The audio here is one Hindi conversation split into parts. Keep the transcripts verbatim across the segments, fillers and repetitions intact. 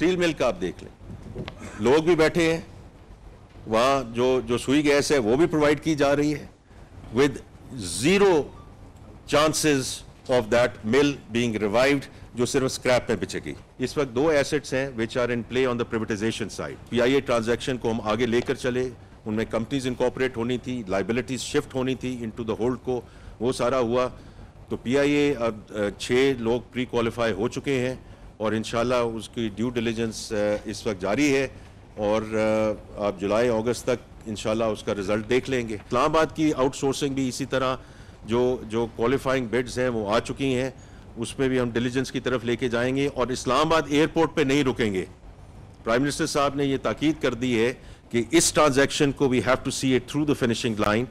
स्टील मिल का आप देख लें, लोग भी बैठे हैं वहाँ, जो जो सुई गैस है वो भी प्रोवाइड की जा रही है with zero chances of that mill being revived, जो सिर्फ स्क्रैप में बिचेगी। इस वक्त दो एसेट्स हैं which are in play on the privatisation side. PIA transaction को हम आगे लेकर चले, उनमें कंपनीज इनकॉर्पोरेट होनी थी, लाइबिलिटीज शिफ्ट होनी थी इनटू द होल्ड को, वो सारा हुआ। तो पीआईए अब छः लोग प्री क्वालिफाई हो चुके हैं और इंशाल्लाह उसकी ड्यू डिलीजेंस इस वक्त जारी है और आप जुलाई अगस्त तक इंशाल्लाह उसका रिजल्ट देख लेंगे। इस्लामाबाद की आउटसोर्सिंग भी इसी तरह जो जो क्वालिफाइंग बिड्स हैं वो आ चुकी हैं, उसमें भी हम डिलीजेंस की तरफ लेके जाएंगे और इस्लामाबाद एयरपोर्ट पे नहीं रुकेंगे। प्राइम मिनिस्टर साहब ने ये ताकीद कर दी है कि इस ट्रांजैक्शन को we have to see it through the finishing line.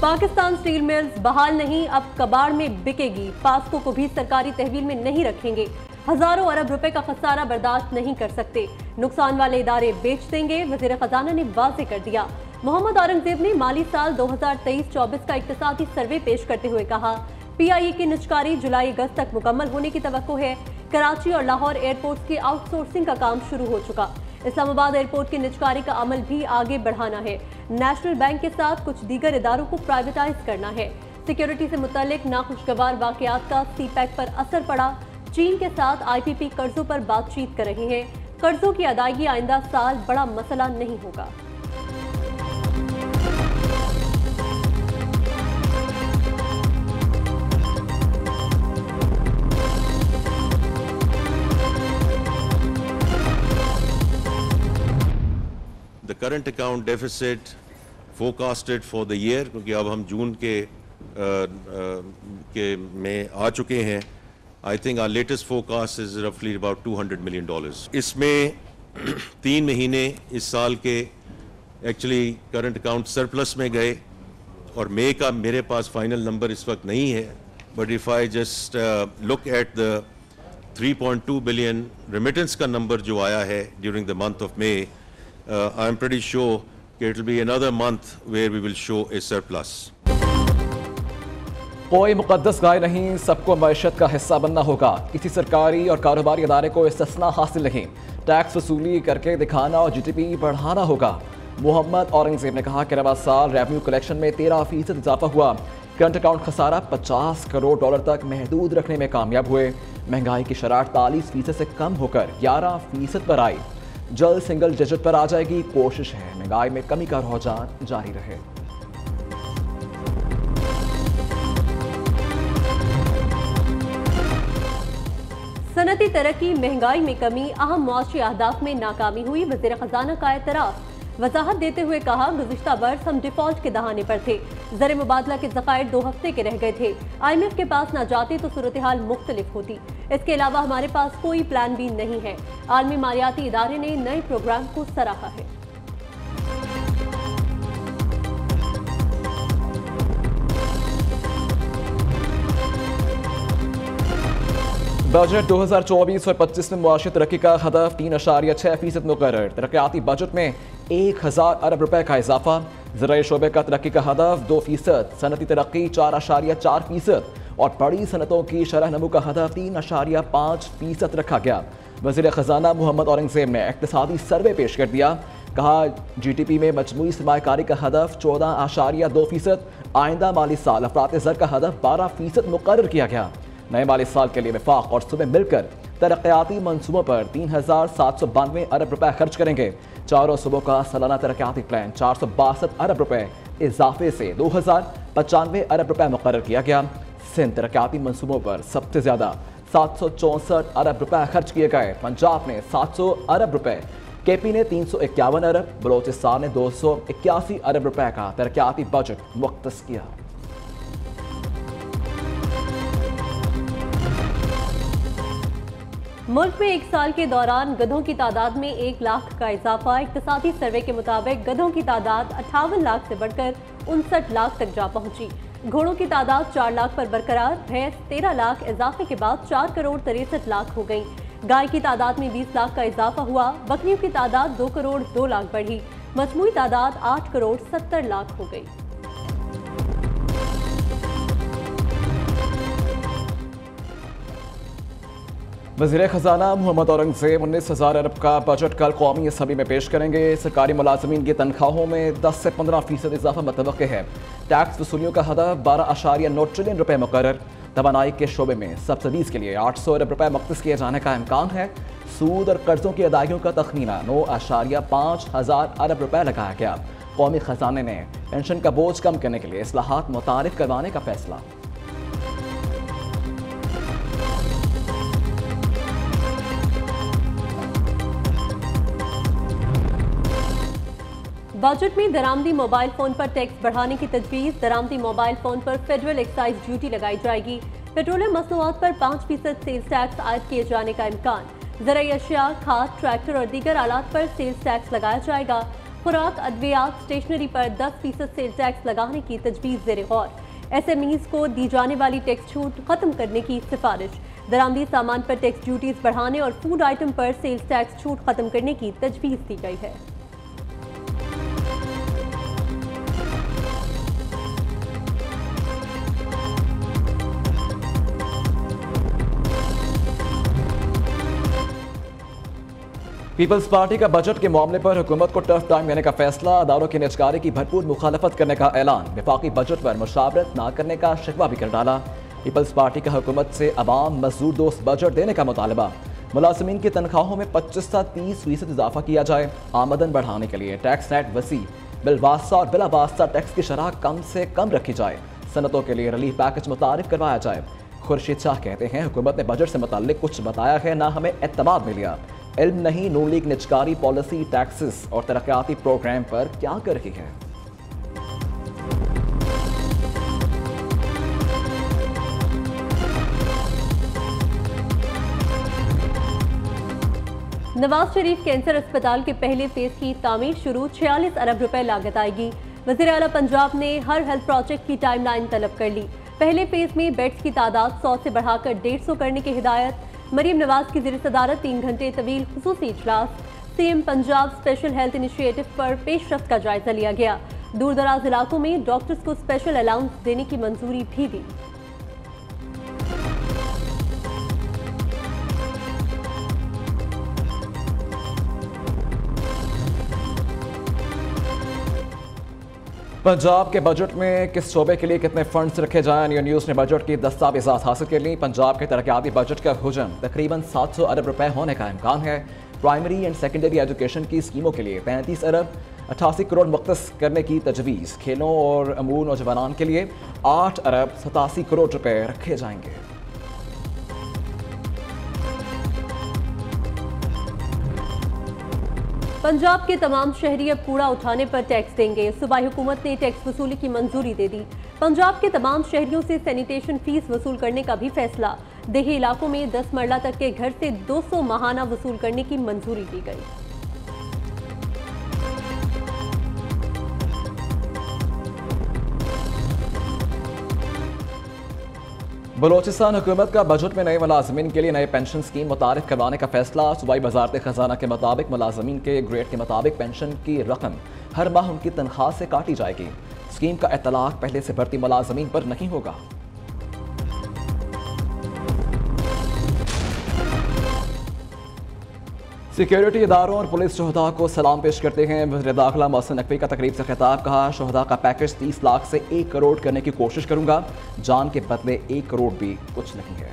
Pakistan steel mills बहाल नहीं, अब कबाड़ में बिकेगी। पास्को को भी सरकारी तहवील में नहीं रखेंगे। हजारों अरब रुपए का खसारा बर्दाश्त नहीं कर सकते, नुकसान वाले इदारे बेच देंगे, वजीर खजाना ने वाजे कर दिया। मोहम्मद औरंगजेब ने माली साल दो हज़ार तेईस चौबीस का इकतसादी सर्वे पेश करते हुए कहा, पीआईए की निचकारी जुलाई अगस्त तक मुकम्मल होने की तवक्को है। कराची और लाहौर एयरपोर्ट की आउटसोर्सिंग का काम शुरू हो चुका, इस्लामाबाद एयरपोर्ट की निचकारी का अमल भी आगे बढ़ाना है। नेशनल बैंक के साथ कुछ दीगर इदारों को प्राइवेटाइज करना है। सिक्योरिटी से मुतल्लिक नाखुशगवार वाकयात का सीपैक पर असर पड़ा। चीन के साथ आईपीपी कर्जों पर बातचीत कर रही है। कर्जों की अदायगी आइंदा साल बड़ा मसला नहीं होगा। Current account deficit forecasted for the year, क्योंकि अब हम जून के आ, के में आ चुके हैं, I think our latest forecast is रफली about two hundred million dollars. इसमें तीन महीने इस साल के एक्चुअली करंट अकाउंट सरप्लस में गए और मई का मेरे पास फाइनल नंबर इस वक्त नहीं है, but if I just look at the three point two billion remittance का नंबर जो आया है during the month of May, Uh, I'm pretty sure it will be another month where we will show a surplus. कोई मुकद्दस गाय नहीं, सबको मैशत का हिस्सा बनना होगा। किसी सरकारी और कारोबारी अदारे को इस्तिस्ना हासिल नहीं, टैक्स वसूली करके दिखाना और जी डी पी बढ़ाना होगा। मोहम्मद औरंगजेब ने कहा कि रवा साल रेवेन्यू कलेक्शन में तेरह फीसद इजाफा हुआ। करंट अकाउंट खसारा पचास करोड़ डॉलर तक महदूद रखने में कामयाब हुए। महंगाई की शरार चालीस फीसद से कम होकर ग्यारह फीसद पर आई, जल्द सिंगल डिजिट पर आ जाएगी। कोशिश है महंगाई में कमी का रुझान जारी रहे। सनती तरक्की, महंगाई में कमी, अहम मुआशी अहदाफ में नाकामी हुई, वजीर खजाना का एतराफ। वजाहत देते हुए कहा, गुज़िश्ता वर्ष हम डिफॉल्ट के दहाने पर थे, ज़र मुबादला के ज़खायर दो हफ्ते के रह गए थे। आईएमएफ के पास ना जाते तो सूरत हाल मुख्तलिफ होती। इसके अलावा हमारे पास कोई प्लान भी नहीं है। आलमी मालियाती इदारे ने नए प्रोग्राम को सराहा है। बजट दो हज़ार चौबीस और पच्चीस में मुआशी तरक्की का हदफ तीन अशारिया छः फीसद मुकर्रर। तरक्याती बजट में एक हज़ार अरब रुपए का इजाफा। ज़राए शोबे का तरक्की का हदफ दो फीसद, सनती तरक्की चार अशारिया चार फीसद और बड़ी सनतों की शरह नमू का हदफ तीन अशारिया पाँच फीसद रखा गया। वज़ीर ख़जाना मोहम्मद औरंगजेब ने इक़्तिसादी सर्वे पेश कर दिया। कहा, जी टी पी में मजमूई सरमाकारी का हदफ चौदह अशारिया दो फीसद, आइंदा माली साल अफरात ज़र का हदफ बारह फीसद मुकर्रर किया गया। नए माली साल के लिए वफाक और सूबे मिलकर तरक्याती मनसूबों पर तीन हज़ार सात सौ बानवे अरब रुपये खर्च करेंगे। चारों सूबों का सालाना तरक्याती प्लान चार सौ बासठ अरब रुपये इजाफे से दो हज़ार पचानवे अरब रुपये मुकर्रर किया गया। सिंध तरक्याती मनसूबों पर सबसे ज़्यादा सात सौ चौंसठ अरब रुपये खर्च किए गए। पंजाब ने सात सौ अरब रुपये, के पी ने तीन सौ इक्यावन अरब, बलोचिस्तान ने दो सौ इक्यासी अरब रुपये का तरक्याती बजट मुख्तस किया। मुल्क में एक साल के दौरान गधों की तादाद में एक लाख का इजाफा। इक़्तिसादी सर्वे के मुताबिक गधों की तादाद अट्ठावन लाख से बढ़कर उनसठ लाख तक जा पहुंची। घोड़ों की तादाद चार लाख पर बरकरार, भैंस तेरह लाख इजाफे के बाद चार करोड़ तिरसठ लाख हो गई। गाय की तादाद में बीस लाख का इजाफा हुआ। बकरियों की तादाद दो करोड़ दो लाख बढ़ी, मजमूई तादाद आठ करोड़ सत्तर लाख हो गई। वज़ीर ख़जाना मोहम्मद औरंगज़ेब उन्नीस हज़ार अरब का बजट कल कौमी असम्बली में पेश करेंगे। सरकारी मुलाजमीन की तनख्वाहों में दस से पंद्रह फीसद इजाफा मतवक़्क़ है। टैक्स वसूलियों का हदफ बारह अशारिया नौ ट्रिलियन रुपये मुकर्रर। तवानाई के शोबे में सब्सिडीज़ के लिए आठ सौ अरब रुपये मख्तस किए जाने का इम्कान है। सूद और कर्जों की अदायगियों का तखमीना नौ अशारिया पाँच हज़ार अरब रुपये लगाया गया। कौमी ख़जाने ने पेंशन का बोझ कम करने के लिए इस्लाहात मुतारिफ करवाने का फैसला। बजट में दरामदी मोबाइल फ़ोन पर टैक्स बढ़ाने की तजवीज़। दरामदी मोबाइल फ़ोन पर फेडरल एक्साइज ड्यूटी लगाई जाएगी। पेट्रोलियम मसनूआत पर पाँच फीसद सेल्स टैक्स आयद किए जाने का इम्कान। ज़राई अशिया, खाद, ट्रैक्टर और दीगर आलात पर सेल्स टैक्स लगाया जाएगा। खुराक, अद्वियात, स्टेशनरी पर दस फीसद सेल्स टैक्स लगाने की तजवीज़ ज़ेर-ए-गौर। एस एम ईज़ को दी जाने वाली टैक्स छूट ख़त्म करने की सिफारिश। दरामदी सामान पर टैक्स ड्यूटीज़ बढ़ाने और फूड आइटम पर सेल्स टैक्स छूट ख़त्म करने की तजवीज़ दी गई है। पीपल्स पार्टी का बजट के मामले पर हुकूमत को टफ टाइम देने का फैसला। अदारों की निजकारी की भरपूर मुखालफत करने का ऐलान। विफाकी बजट पर मुशावरत ना करने का शिकवा भी कर डाला। पीपल्स पार्टी का हुकूमत से अवाम मजदूर दोस्त बजट देने का मुतालबा। मुलाजमीन की तनख्वाहों में पच्चीस से तीस फीसद इजाफा किया जाए। आमदन बढ़ाने के लिए टैक्स नेट वसी, बिलवास्ता और बिलावास्ता टैक्स की शरह कम से कम रखी जाए। सनतों के लिए रिलीफ पैकेज मुतारिफ करवाया जाए। खुर्शीद शाह कहते हैं, हुकूमत ने बजट से मुतालिक कुछ बताया है, ना हमें एतमाद मिला। इल्म नहीं, नून लीग निजकारी पॉलिसी, टैक्सेस और तरक्याती प्रोग्राम पर क्या कर रही है। नवाज शरीफ कैंसर अस्पताल के पहले फेज की तामीर शुरू। छियालीस अरब रुपए लागत आएगी। वज़ीर आला पंजाब ने हर हेल्थ प्रोजेक्ट की टाइमलाइन तलब कर ली। पहले फेज में बेड्स की तादाद सौ से बढ़ाकर डेढ़ सौ करने की हिदायत। मरीम नवाज की ज़िर सदारत तीन घंटे तवील खुसूसी इजलास। CM Punjab special health initiative पर पेशरफ्त का जायजा लिया गया। दूर दराज इलाकों में डॉक्टर्स को स्पेशल अलाउंस देने की मंजूरी भी दी। पंजाब के बजट में किस शोबे के लिए कितने फंड्स रखे जाएं, न्यू न्यूज़ ने बजट की दस्तावेजात हासिल कर ली। पंजाब के तरक्याती बजट का हजम तकरीबन सात सौ अरब रुपए होने का इम्कान है। प्राइमरी एंड सेकेंडरी एजुकेशन की स्कीमों के लिए पैंतीस अरब अट्ठासी करोड़ मुख्तस करने की तजवीज़। खेलों और अमूर नौजवान के लिए आठ अरब सतासी करोड़ रुपए रखे जाएंगे। पंजाब के तमाम शहरी अब कूड़ा उठाने पर टैक्स देंगे। सूबाई हुकूमत ने टैक्स वसूली की मंजूरी दे दी। पंजाब के तमाम शहरियों से सैनिटेशन फीस वसूल करने का भी फैसला। देही इलाकों में दस मरला तक के घर से दो सौ माहाना वसूल करने की मंजूरी दी गई। बलोचिस्तान हुकूमत का बजट में नए मुलाजमीन के लिए नए पेंशन स्कीम मुतारिफ करवाने का फैसला। सूबाई वजारत खजाना के मुताबिक मुलाजमीन के ग्रेड के मुताबिक पेंशन की रकम हर माह उनकी तनख्वाह से काटी जाएगी। स्कीम का इतलाक पहले से भर्ती मुलाजमीन पर नहीं होगा। सिक्योरिटी इदारों और पुलिस शोहदा को सलाम पेश करते हैं। वज़ीर दाखिला मोहसिन नकवी का तकरीब से खिताब। कहा, शोहदा का पैकेज तीस लाख से एक करोड़ करने की कोशिश करूंगा। जान के बदले एक करोड़ भी कुछ नहीं है।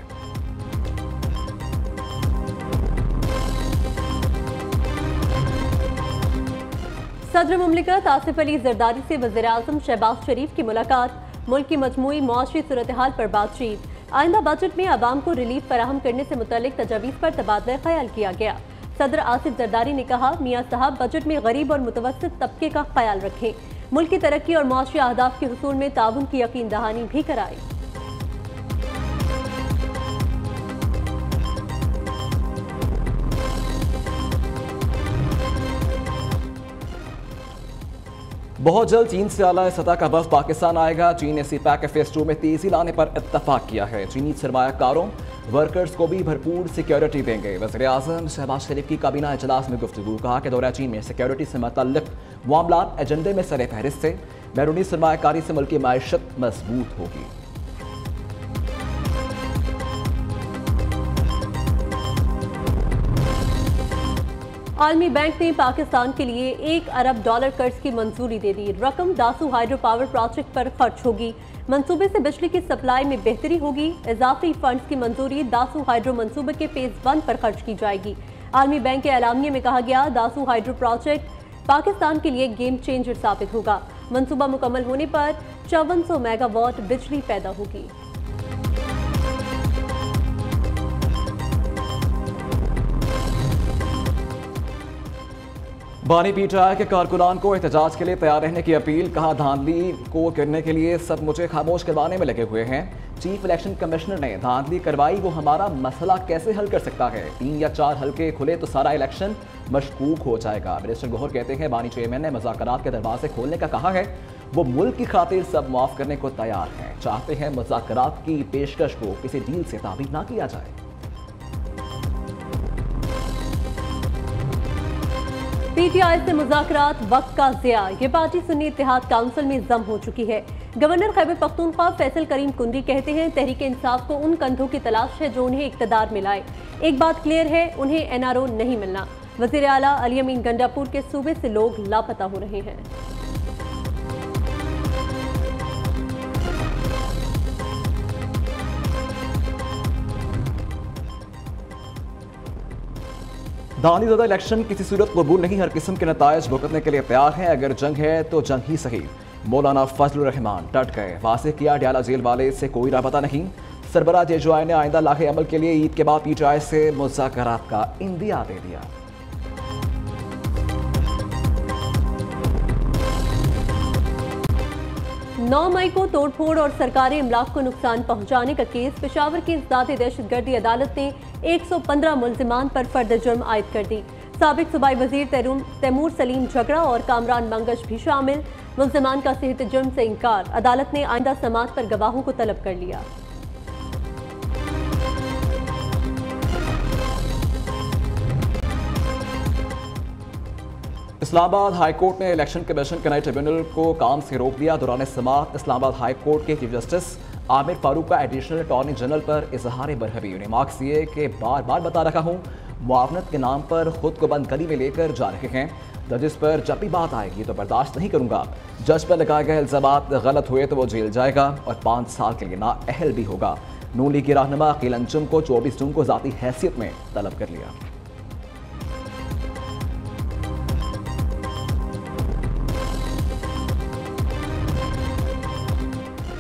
सदर मुमलिकत आसिफ अली जरदारी से वज़ीर आज़म शहबाज शरीफ की मुलाकात। मुल्क की मजमूई मआशी सूरत-ए-हाल पर बातचीत। आइंदा बजट में आवाम को रिलीफ फराहम करने से मुतल्लिक तजावीज़ पर तबादला ख्याल किया गया। सदर आसिफ जरदारी ने कहा, मियाँ साहब बजट में गरीब और मुतवस्सित तबके का ख्याल रखें। मुल्क की तरक्की और माशी अहदाफ के हुसूल में ताउन की यकीन दहानी भी कराए। बहुत जल्द चीन से आला सतह का बर्फ पाकिस्तान आएगा। चीन ने सीपैक के फेज टू में तेजी लाने पर इत्तफाक किया है। चीनी सरमायाकारों वर्कर्स को भी भरपूर सिक्योरिटी देंगे। वज़ीर आज़म शहबाज शरीफ की काबीना इजलास में गुफ्तगू। कहा कि दौरा चीन में सिक्योरिटी से मुतल्लिक़ मामलात एजेंडे में सर फहरिस्त से। बैरूनी सरमायाकारी से मुल्क की मायशत मजबूत होगी। आलमी बैंक ने पाकिस्तान के लिए एक अरब डॉलर कर्ज की मंजूरी दे दी। रकम दासू हाइड्रो पावर प्रोजेक्ट पर खर्च होगी। मंसूबे से बिजली की सप्लाई में बेहतरी होगी। इजाफी फंड्स की मंजूरी दासू हाइड्रो मंसूबे के फेज वन पर खर्च की जाएगी। आलमी बैंक के एलामिये में कहा गया, दासू हाइड्रो प्रोजेक्ट पाकिस्तान के लिए गेम चेंजर साबित होगा। मंसूबा मुकम्मल होने पर चौवन सौ मेगावाट बिजली पैदा होगी। बानी पीटीआई के कारकुनान को एहतजाज के लिए तैयार रहने की अपील। कहा, धांधली को करने के लिए सब मुझे खामोश करवाने में लगे हुए हैं। चीफ इलेक्शन कमिश्नर ने धांधली करवाई, वो हमारा मसला कैसे हल कर सकता है? तीन या चार हलके खुले तो सारा इलेक्शन मशकूक हो जाएगा। मिनिस्टर गौहर कहते हैं, बानी चेयरमैन ने मुज़ाकरात के दरवाजे खोलने का कहा है। वो मुल्क की खातिर सब माफ़ करने को तैयार हैं। चाहते हैं मुज़ाकरात की पेशकश को किसी डील से ताबीर ना किया जाए। पीटीआई से मुज़ाकरात वक्त का ज़िया। ये पार्टी सुन्नी इत्तेहाद काउंसिल में जम हो चुकी है। गवर्नर खैबर पख्तूनख्वा फैसल करीम कुंडी कहते हैं, तहरीक इंसाफ को उन कंधों की तलाश है जो उन्हें इकतदार में लाए। एक बात क्लियर है, उन्हें एन आर ओ नहीं मिलना। वज़ीर आला अली अमीन गंडापुर के सूबे से लोग लापता हो रहे हैं। धांधलीज़दा इलेक्शन किसी सूरत कबूल नहीं। हर किस्म के नतायज भुगतने के लिए तैयार हैं। अगर जंग है तो जंग ही सही। मौलाना फजलुर रहमान डट गए, वाज़ेह किया अडियाला जेल वाले से कोई राबता नहीं। सरबराह जेजुआई ने आइंदा लाहे अमल के लिए ईद के बाद पीटीआई से मुज़ाकरात का इंदिया दे दिया। नौ मई को तोड़फोड़ और सरकारी इमलाक को नुकसान पहुंचाने का केस पेशावर की इज़्दाद-ए दहशतगर्दी अदालत ने एक सौ पंद्रह मुल्जिमान पर फर्द जुर्म आयद कर दी। साबिक सूबाई वजीर तैमूर सलीम झगड़ा और कामरान मंगश भी शामिल। मुल्जिमान का सेहत जुर्म से इनकार। अदालत ने आइंदा समात पर गवाहों को तलब कर लिया। इस्लामाबाद हाई कोर्ट ने इलेक्शन कमीशन के नए ट्रिब्यूनल को काम से रोक दिया। दौरान समाअत इस्लामाबाद हाई कोर्ट के चीफ जस्टिस आमिर फारूक का एडिशनल अटॉर्नी जनरल पर इजहार बरहवी। रिमार्क्स ये कि बार बार बता रहा हूँ, मुआवनत के नाम पर खुद को बंद गली में लेकर जा रहे हैं। जजिस पर जब भी बात आएगी तो बर्दाश्त नहीं करूँगा। जज पर लगाए गए इल्ज़ामात गलत हुए तो वो जेल जाएगा और पाँच साल के लिए नाअहल भी होगा। नून लीग के रहनुमा कीलंचम को चौबीस जून को ज़ाती हैसियत में तलब कर लिया।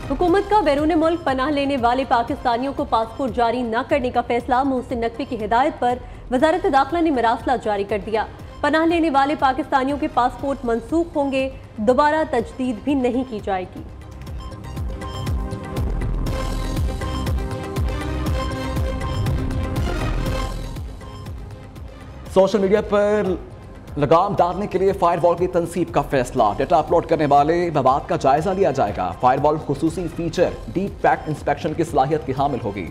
हुकूमत का बैरून मुल्क पनाह लेने वाले पाकिस्तानियों को पासपोर्ट जारी न करने का फैसला। मोहसिन नकवी की हिदायत पर वजारत दाखिला ने मरासला जारी कर दिया। पनाह लेने वाले पाकिस्तानियों के पासपोर्ट मनसूख होंगे, दोबारा तजदीद भी नहीं की जाएगी। सोशल मीडिया पर लगाम डालने के लिए फायरवॉल की तनसीब का फैसला। डेटा अपलोड करने वाले मवाद का जायजा लिया जाएगा। फायरवॉल खुसूसी फीचर डीप पैक इंस्पेक्शन की सलाहियत की हामिल होगी।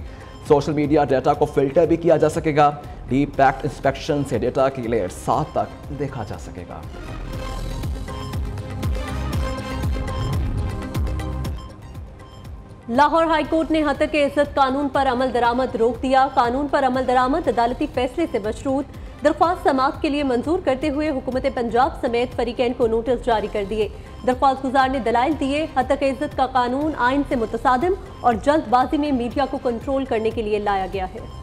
सोशल मीडिया डेटा को फिल्टर भी किया जा सकेगा। डीप पैक इंस्पेक्शन से डेटा की लेयर सात तक देखा जा सकेगा। लाहौर हाई कोर्ट ने हत्या के इज्जत कानून पर अमल दरामद रोक दिया। कानून पर अमल दरामद अदालती फैसले से मशरूत। दरख्वास्त समाअत के लिए मंजूर करते हुए हुकूमत पंजाब समेत फरीकैन को नोटिस जारी कर दिए। दरख्वास्त गुजार ने दलाइल दिए, हत्या इज्जत का कानून आइन से मुतसादिम और जल्दबाजी में मीडिया को कंट्रोल करने के लिए लाया गया है।